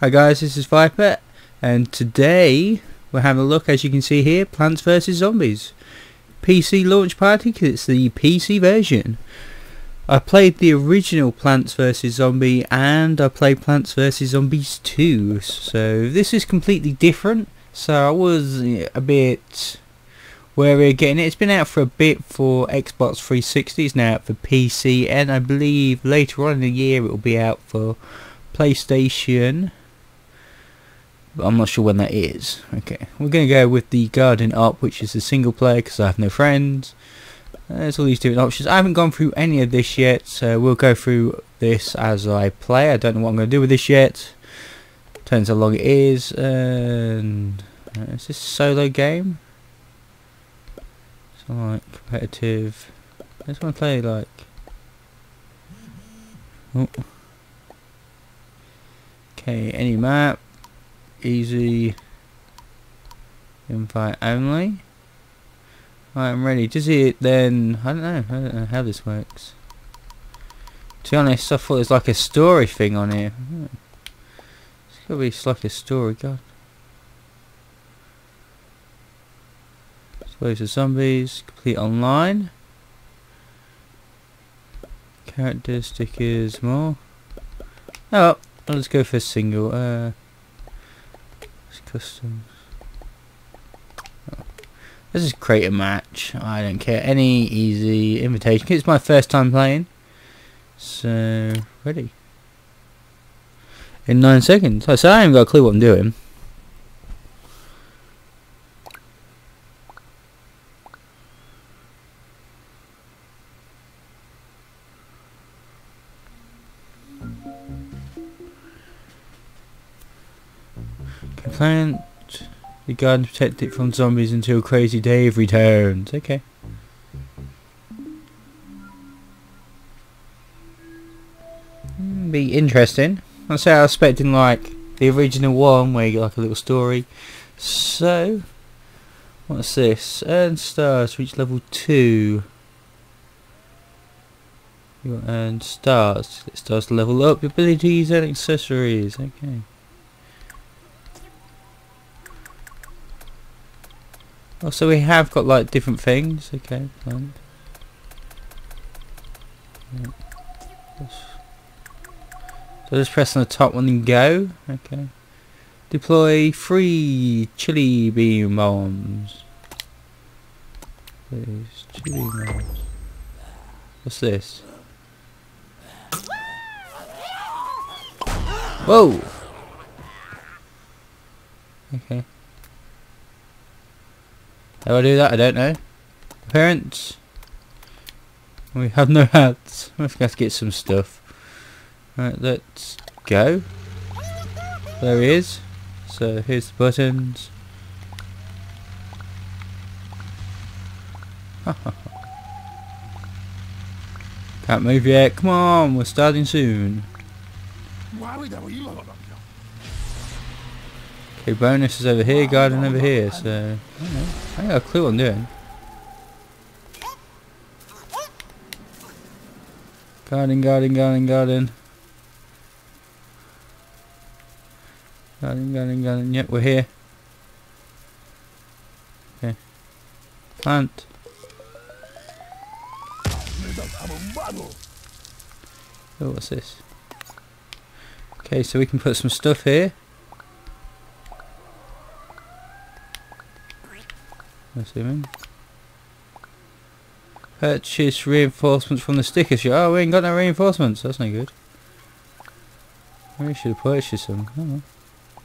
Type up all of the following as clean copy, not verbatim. Hi guys, this is Viper, and today we're having a look, as you can see here, Plants vs Zombies PC launch party, because it's the PC version. I played the original Plants vs Zombie and I played Plants vs Zombies 2, so this is completely different, so I was a bit wary of getting it. It's been out for a bit for Xbox 360, it's now out for PC, and I believe later on in the year it will be out for PlayStation. I'm not sure when that is. Okay, we're going to go with the Garden Up, which is the single player, because I have no friends. There's all these different options. I haven't gone through any of this yet, so we'll go through this as I play. I don't know what I'm going to do with this yet. Depends how long it is. And is this a solo game? So like competitive. I just want to play like. Oh. Okay, any map. Easy, invite only. Right, I'm ready. Does it then? I don't know how this works. To be honest, I thought there's like a story thing on here. It's gotta be like a story. God. Suppose the zombies complete online. Characteristic is more. Oh, let's go for single. Customs. Oh. Let's just create a match. I don't care. Any easy invitation. It's my first time playing. So ready. In 9 seconds. Oh, so I haven't got a clue what I'm doing. Plant the garden, protect it from zombies until Crazy Dave returns. Okay. Be interesting. I say I was expecting like the original one where you get like a little story. So, what's this? Earn stars to reach level 2. You want to earn stars. It starts to level up your abilities and accessories. Okay. Oh, so we have got like different things. Okay, plant. So just press on the top one and go. Okay. Deploy 3 chili bean bombs. Those chili bombs. What's this? Whoa. Okay. How do I do that? I don't know. Parents, we have no hats. We have to get some stuff. Alright, let's go. There he is. So here's the buttons. Can't move yet. Come on, we're starting soon. Okay, bonus is over here, garden over here, so I don't know. I ain't got a clue what I'm doing. Garden, garden, garden, garden. Garden, garden, garden, yep, we're here. Okay. Plant. Oh, what's this? Okay, so we can put some stuff here. Assuming. Purchase reinforcements from the sticker shop. Oh, we ain't got no reinforcements. That's no good. We should have purchased them. Oh.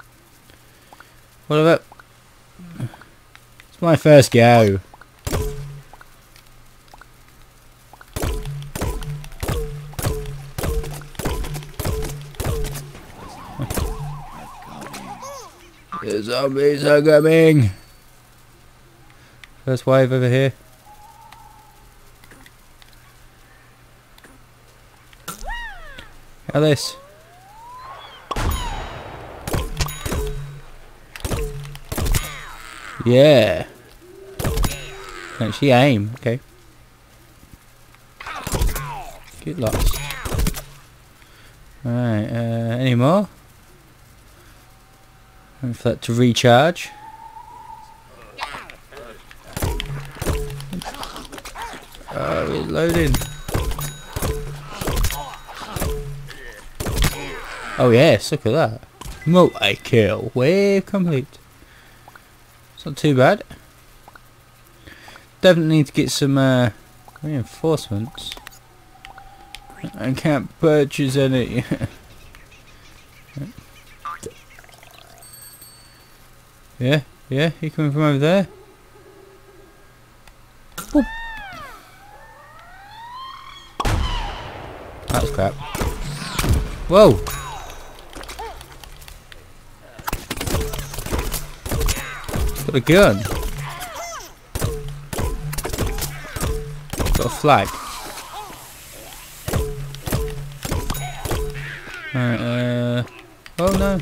What about? It's my first go. The zombies are coming. First wave over here. How this? Yeah. Actually aim. Okay. Good luck. Alright, any more? And for that to recharge. Oh, reloading. Oh yes, look at that. Multi-kill. Wave complete. It's not too bad. Definitely need to get some reinforcements. I can't purchase any. yeah, you coming from over there? Boop. That was crap. Whoa! Got a gun. Got a flag. Alright, oh no.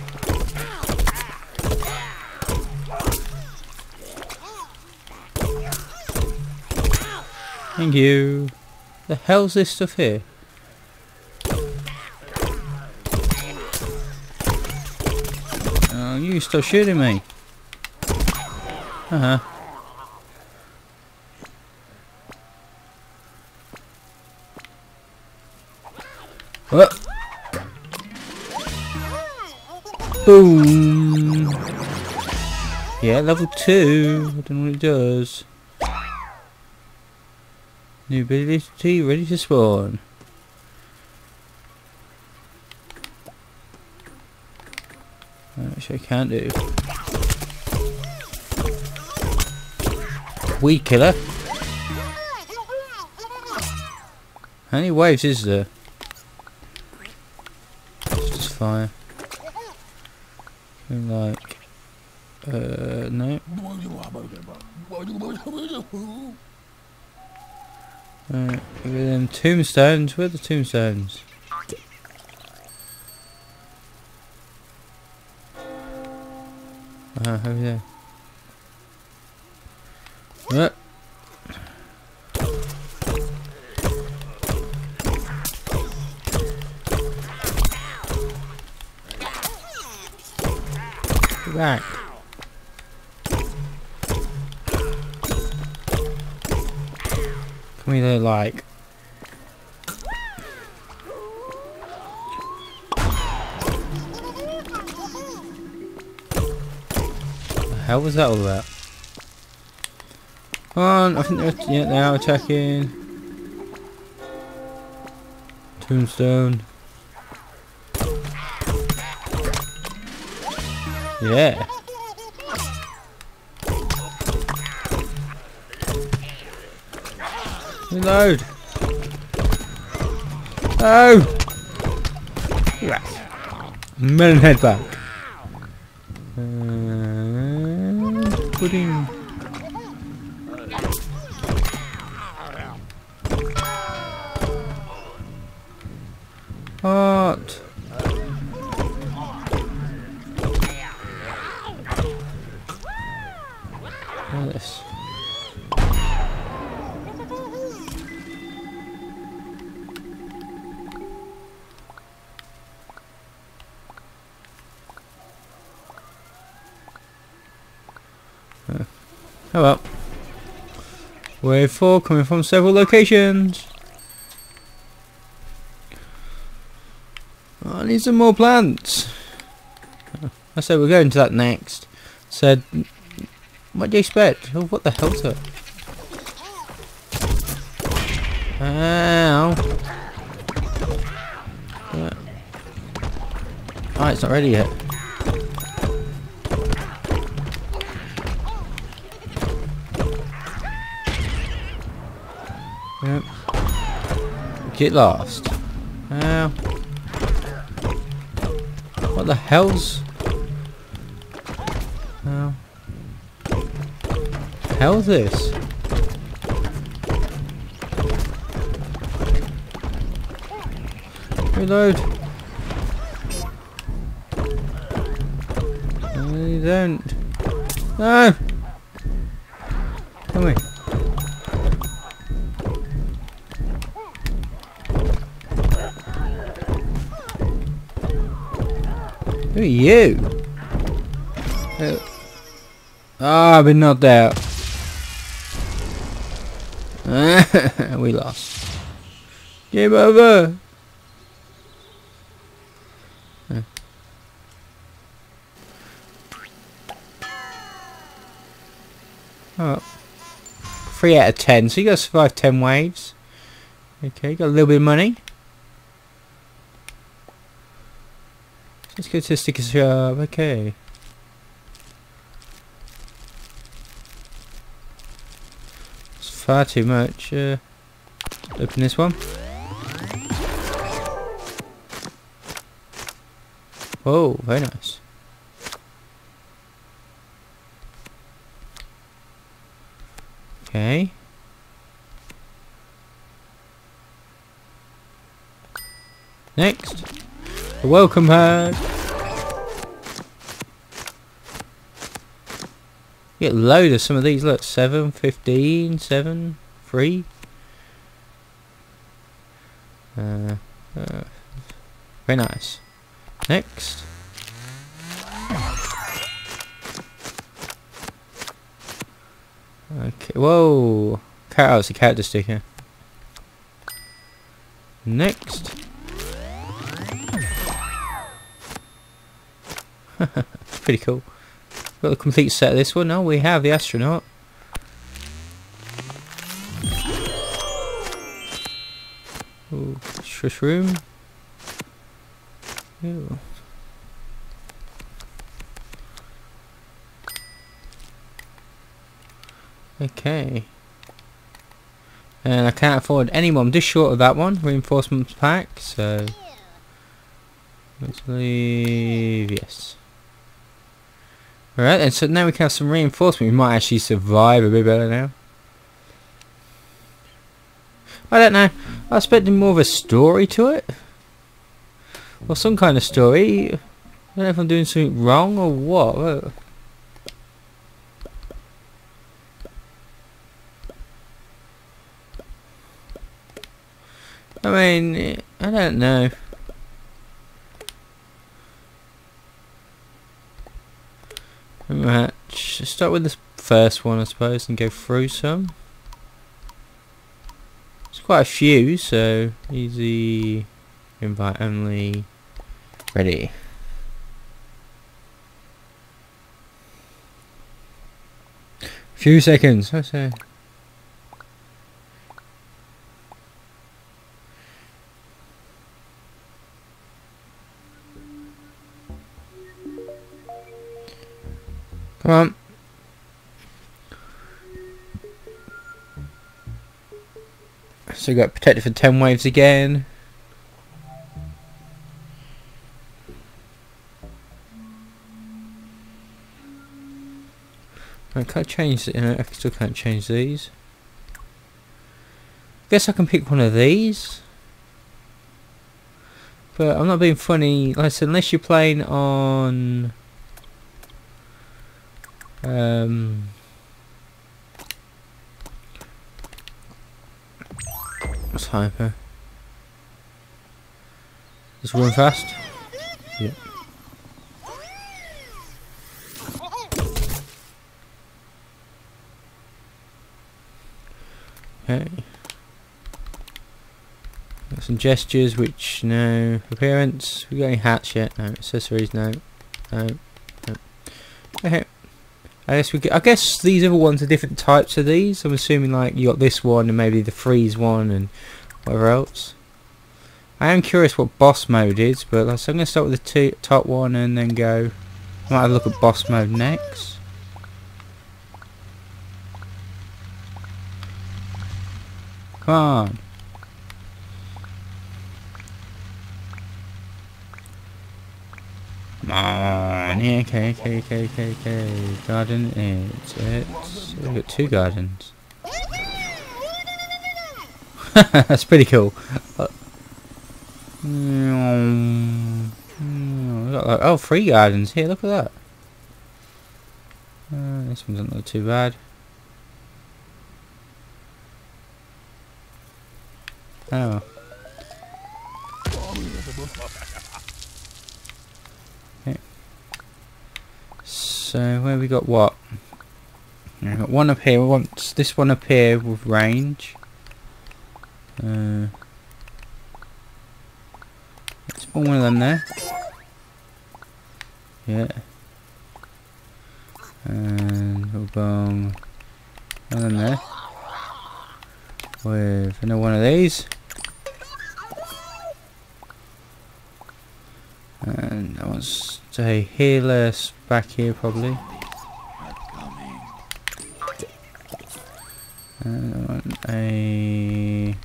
Thank you. The hell's this stuff here? Oh, you still shooting me. What? Boom. Yeah, level 2. I don't know what it does. New ability ready to spawn. Which I can't do. Weed killer. How many waves is there? It's just fire. And like, no. Alright, give me them tombstones. Where are the tombstones? Ah, over there. What? Back. Can we do like? How was that all about? Come on, I think they're now attacking. Tombstone. Yeah. Reload. Oh. Yes. Melon head back. Pudding. Heart. This. Oh well. Wave 4 coming from several locations. Oh, I need some more plants. I said we're going to that next. Said. What do you expect? Oh, what the hell's that? Ow! Ah, it's not ready yet. Yep. Get lost. Ow! What the hell's? Ow! How's this? Reload. No, you don't. No. Come here. Who are you? Ah, but not there. We lost. Game over. Oh, 3 out of 10. So you got to survive 10 waves. Okay, got a little bit of money. Let's go to the sticker shop. Okay. It's far too much. Open this one. Whoa, very nice. Okay. Next. The welcome herd. You get a load of some of these, look. 7, 15, 7, 3. Very nice. Next. Okay, whoa! Oh, it's a character sticker. Next. Pretty cool. Got the complete set of this one. Oh, we have the astronaut. Ooh, shush room. Ew. Okay, and I can't afford any more. I'm just short of that one reinforcements pack, so let's leave. Yes. All right, and so now we can have some reinforcement. We might actually survive a bit better now. I don't know. I was expecting more of a story to it, or some kind of story. I don't know if I'm doing something wrong or what. I mean, I don't know. Right, start with this first one, I suppose, and go through some. It's quite a few, so easy. Invite only. Ready. Few seconds, I say. Come on. So we got protected for 10 waves again. I can't change it. I still can't change these. Guess I can pick one of these. But I'm not being funny. Like I said, unless you're playing on. What's hyper? Just run fast. Yep. Okay. Got some gestures, which no appearance. We got any hats yet? No accessories. No. No. No. Okay. I guess we could, I guess these other ones are different types of these. I'm assuming like you got this one and maybe the freeze one and whatever else. I am curious what boss mode is, but like, so I'm going to start with the top one and then go. I might have a look at boss mode next. Come on. Come on, yeah, okay. Garden, it's we've got 2 gardens. That's pretty cool. We've got like, oh, 3 gardens here, look at that. This one doesn't look too bad. Oh. So where we got what? We've got one up here. We want this one up here with range. Let's put one of them there. Yeah. And boom. One of them there. With another one of these. And I want to stay healer back here probably. And I want a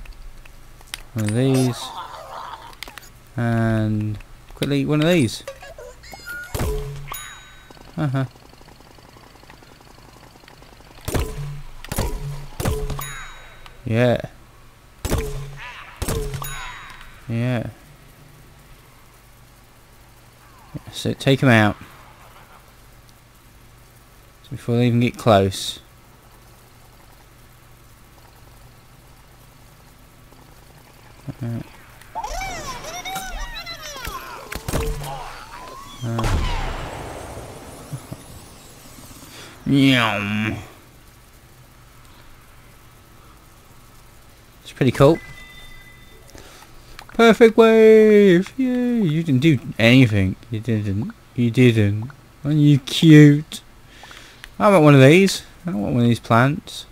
one of these. And quickly one of these. Yeah. Yeah. So take them out before they even get close. Yum. It's pretty cool. Perfect wave! Yay! You didn't do anything. You didn't. You didn't. Aren't you cute? I want one of these. I want one of these plants.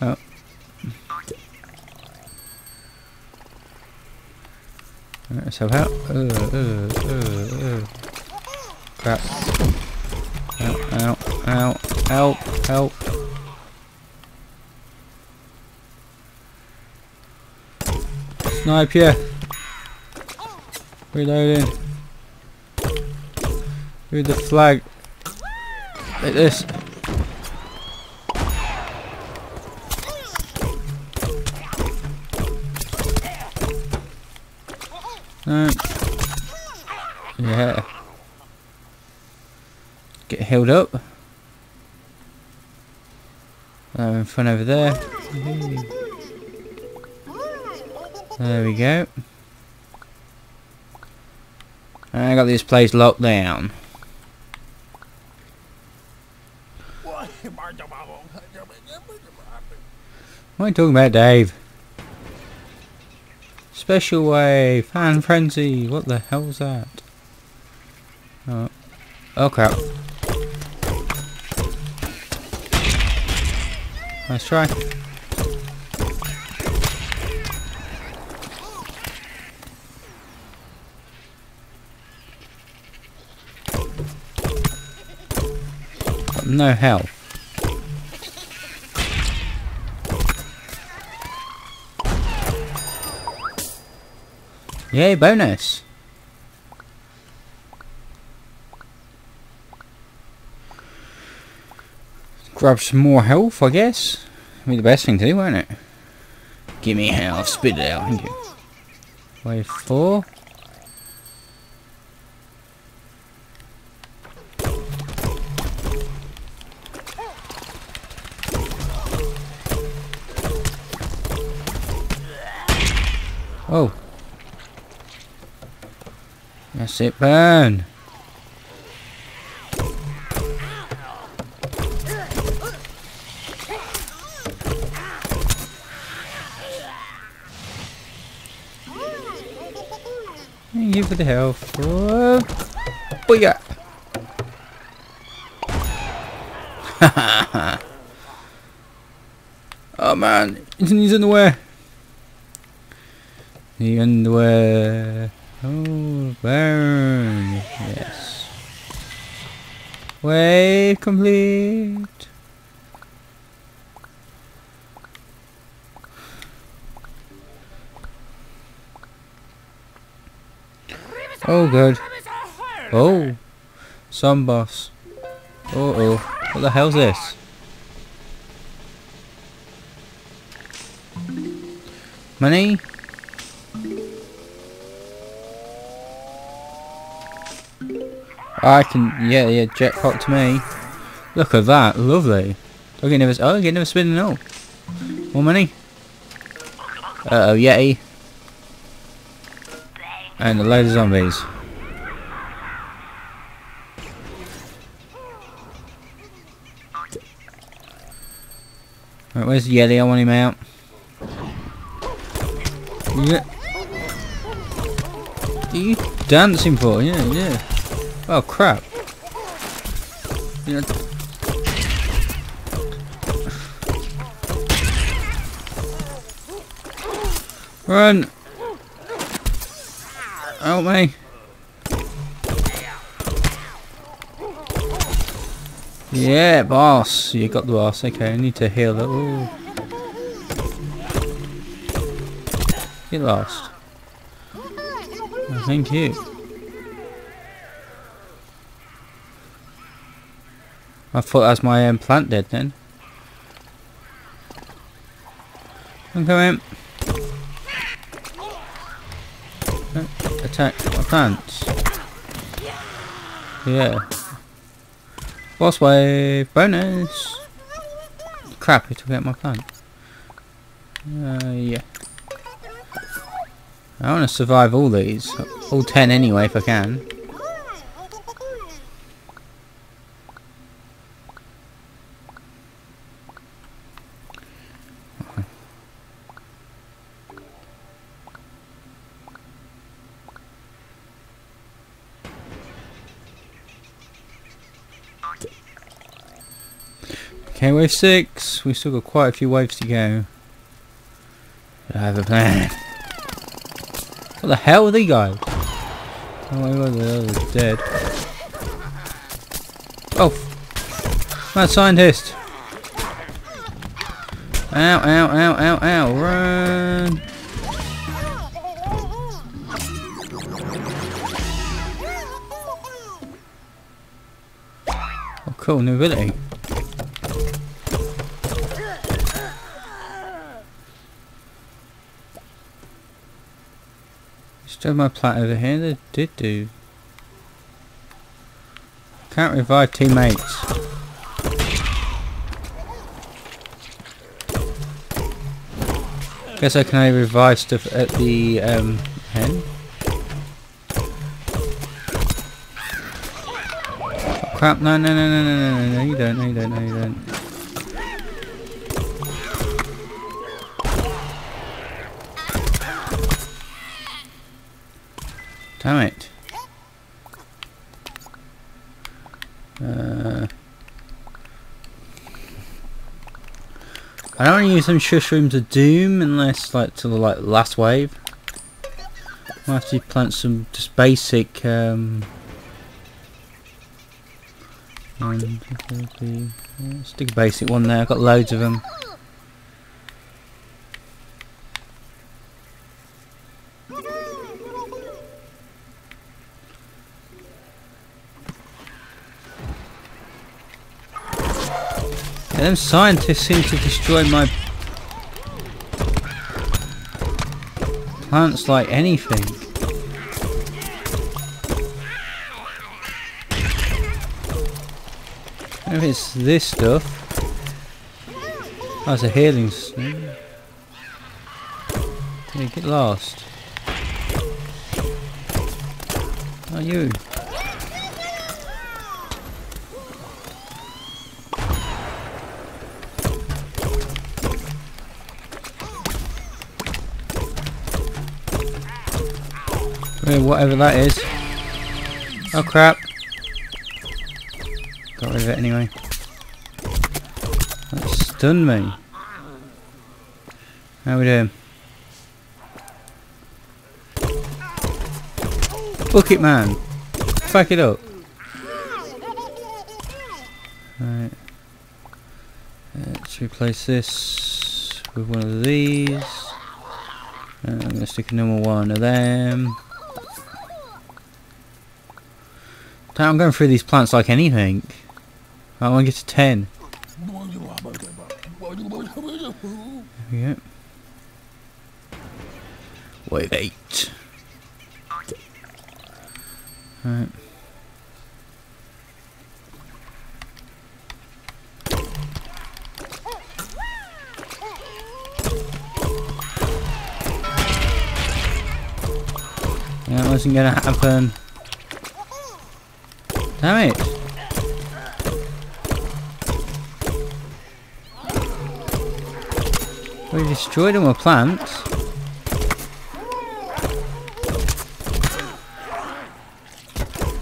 Oh. Alright, let's help out. Crap. Ow, ow, ow. Help, help. Snipe ya! Reloading. Through the flag. Like this. No. Yeah. Get healed up. Having fun over there. There we go. And I got this place locked down. What are you talking about, Dave? Special wave, fan frenzy. What the hell's that? Oh, oh crap! Nice try. No health. Yay, bonus. Grab some more health, I guess. That'd be the best thing to do, won't it? Give me health, spit it out, thank you. Wave 4. Oh, that's it, burn. Thank you for the health. Whoa. Booyah! Oh man, it's in his underwear. The underwear. Oh, burn. Yes. Wave complete. Oh, good. Oh. Some boss. Uh-oh. What the hell's this? Money? I can, yeah, jackpot to me. Look at that, lovely. Okay, never, oh, getting never spinning at all. More money. Uh oh, Yeti. And a load of zombies. Alright, where's Yeti? I want him out. Yeah. What are you dancing for? Yeah, yeah. Oh crap. Yeah. Run! Help me! Yeah, boss! You got the boss. Okay, I need to heal that. Ooh. Get lost. Oh, thank you. I thought that's my plant dead then. I'm coming. Attack my plants. Yeah. Boss wave bonus. Crap! He took out my plant. Yeah. I want to survive all these, all 10 anyway, if I can. Okay, wave 6. We've still got quite a few waves to go. I have a plan. What the hell are these guys? Oh, they're dead. Oh, mad scientist! Ow, ow, ow, ow, ow! Run! Oh, cool, new ability. Still my plant over here. They did do. Can't revive teammates. Guess I can only revive stuff at the end. Oh, crap! No, no, no, no, no, no, no! You don't! No, you don't! No, you don't! Damn it. I don't want to use some shush rooms of doom unless like till the like last wave. I'll have to plant some just basic stick a basic one there, I've got loads of them. Yeah, them scientists seem to destroy my plants like anything. I don't know if it's this stuff. That's a healing thing. Yeah, get lost. Not you. Whatever that is. Oh crap. Got rid of it anyway. That stunned me. How we doing? Book it, man. Fuck it up. Right. Let's replace this with one of these. I'm going to stick a normal one of them. I'm going through these plants like anything. I want to get to 10. There we go. Wave 8. Alright. That wasn't going to happen. Damn it! We destroyed all my plants.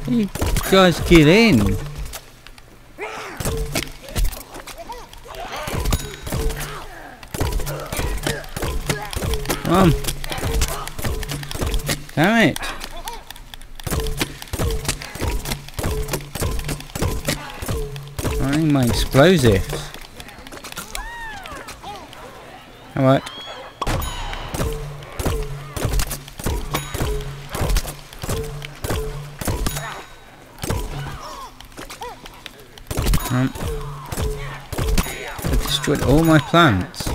You guys get in. Come on. Damn it. I need my explosives. All right. I've destroyed all my plants.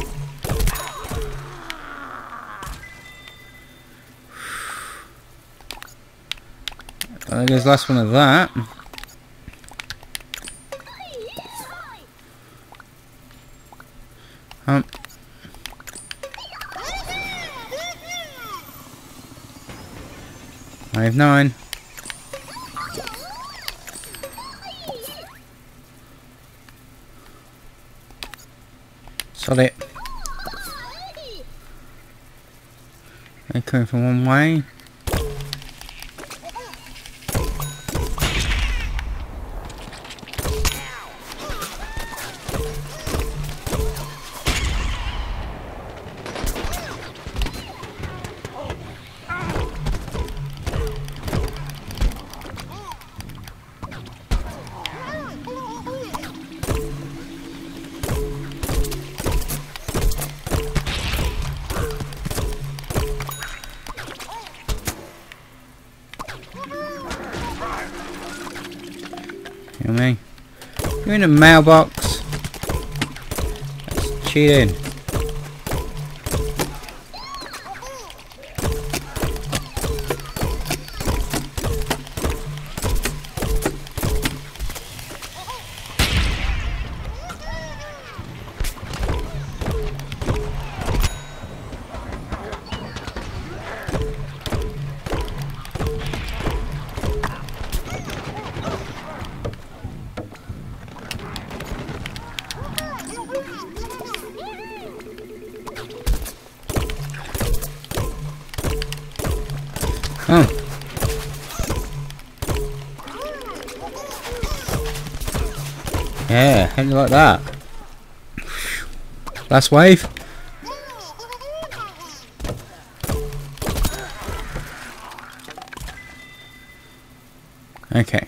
There goes the last one of that. I have 9. Sod it. They're coming from one way. Me. You're in a mailbox. That's cheating. Oh. Yeah, how do you like that? Last wave. Okay.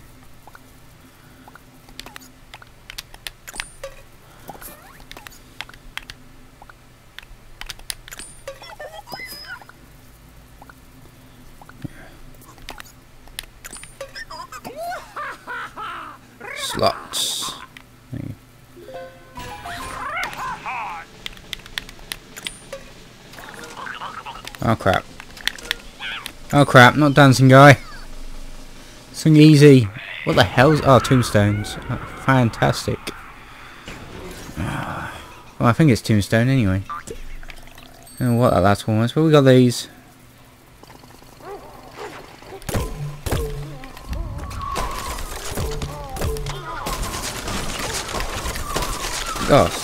Slots. Oh crap. Oh crap, not dancing guy. Something easy. What the hell's. Oh, tombstones. Oh, fantastic. Well, I think it's tombstone anyway. I don't know what that last one was, but we got these. Gosh.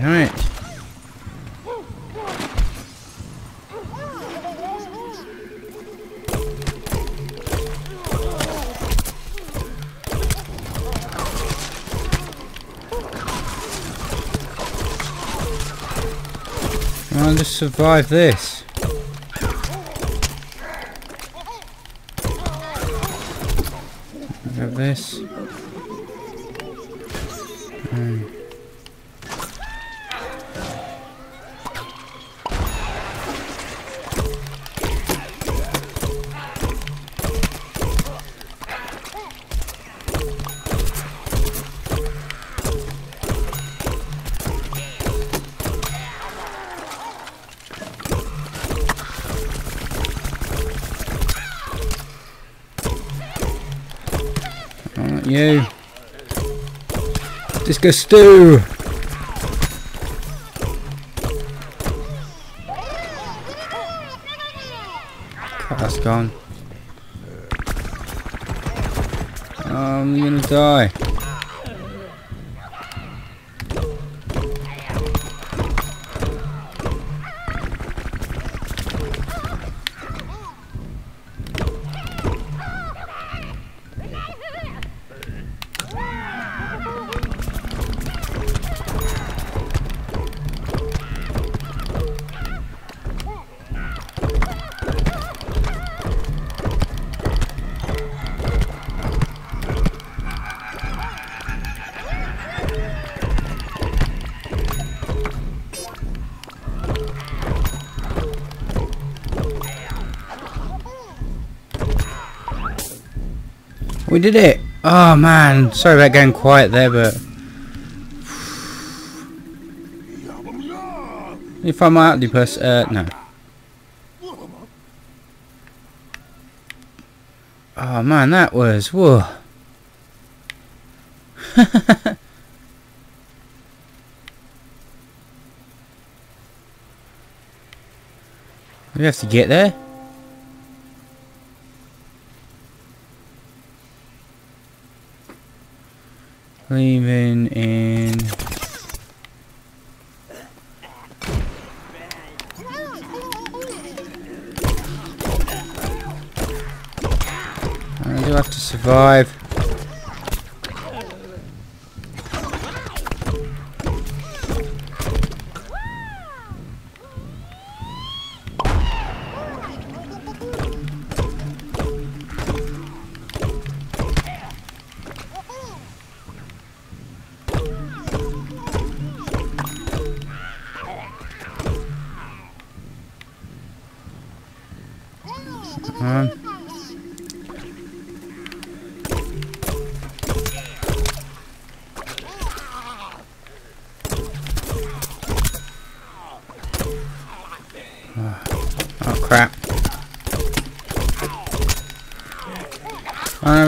Alright. I'll just survive this. Grab this. You. Disco Stew. That's gone. I'm gonna die. We did it! Oh man, sorry about going quiet there, but if I'm out, octopus, no. Oh man, that was whoa. We have to get there. Leaving in. I do have to survive.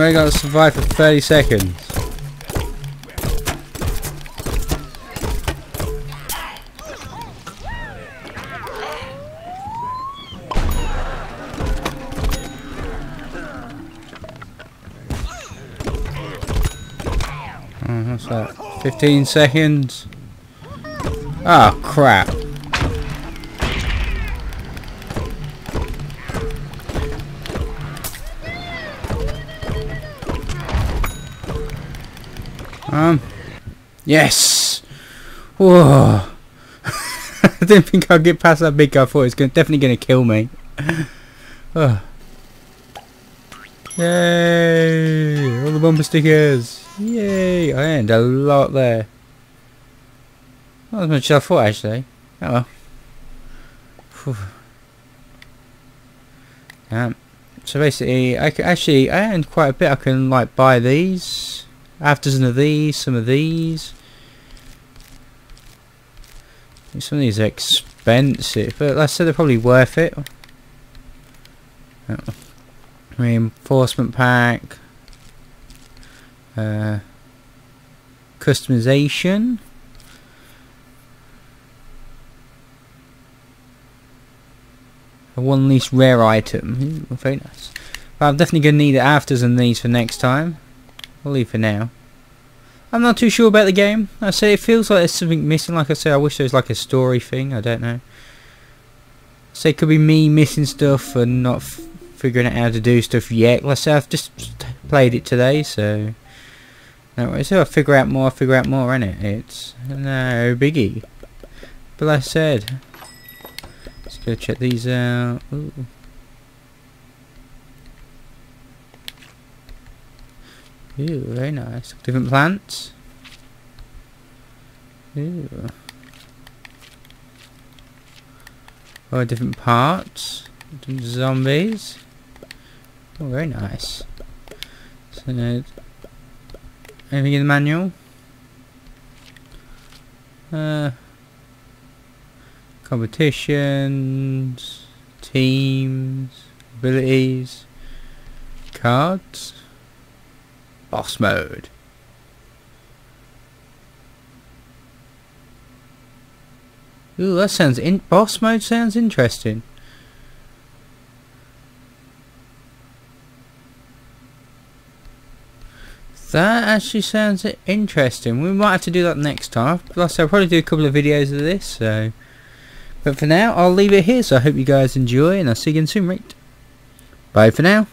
I gotta survive for 30 seconds. Oh, what's that? 15 seconds. Oh crap. Yes! Whoa! I didn't think I'd get past that big guy. I thought it was definitely going to kill me. Oh. Yay! All the bumper stickers! Yay! I earned a lot there. Not as much as I thought, actually. Oh well. Whew. So basically, I earned quite a bit. I can like buy these. Half a dozen of these, some of these. Some of these are expensive, but like I said, they're probably worth it. Reinforcement pack. Customization. A one least rare item. Ooh, very nice. But I'm definitely going to need half a dozen of these for next time. I'll leave for now. I'm not too sure about the game. I say it feels like there's something missing. Like I say, I wish there was like a story thing. I don't know. So it could be me missing stuff and not figuring out how to do stuff yet. Let's say I've just played it today, so no worries. So I figure out more, innit? It's no biggie. But like I said, let's go check these out. Ooh. Ooh, very nice. Different plants. Ooh. Oh, different parts. Different zombies. Oh, very nice. So, anything in the manual? Competitions, teams, abilities, cards. Boss mode. Ooh, that sounds boss mode sounds interesting. That actually sounds interesting. We might have to do that next time. Plus I'll probably do a couple of videos of this, so. But for now I'll leave it here, so I hope you guys enjoy and I'll see you again soon, mate. Bye for now.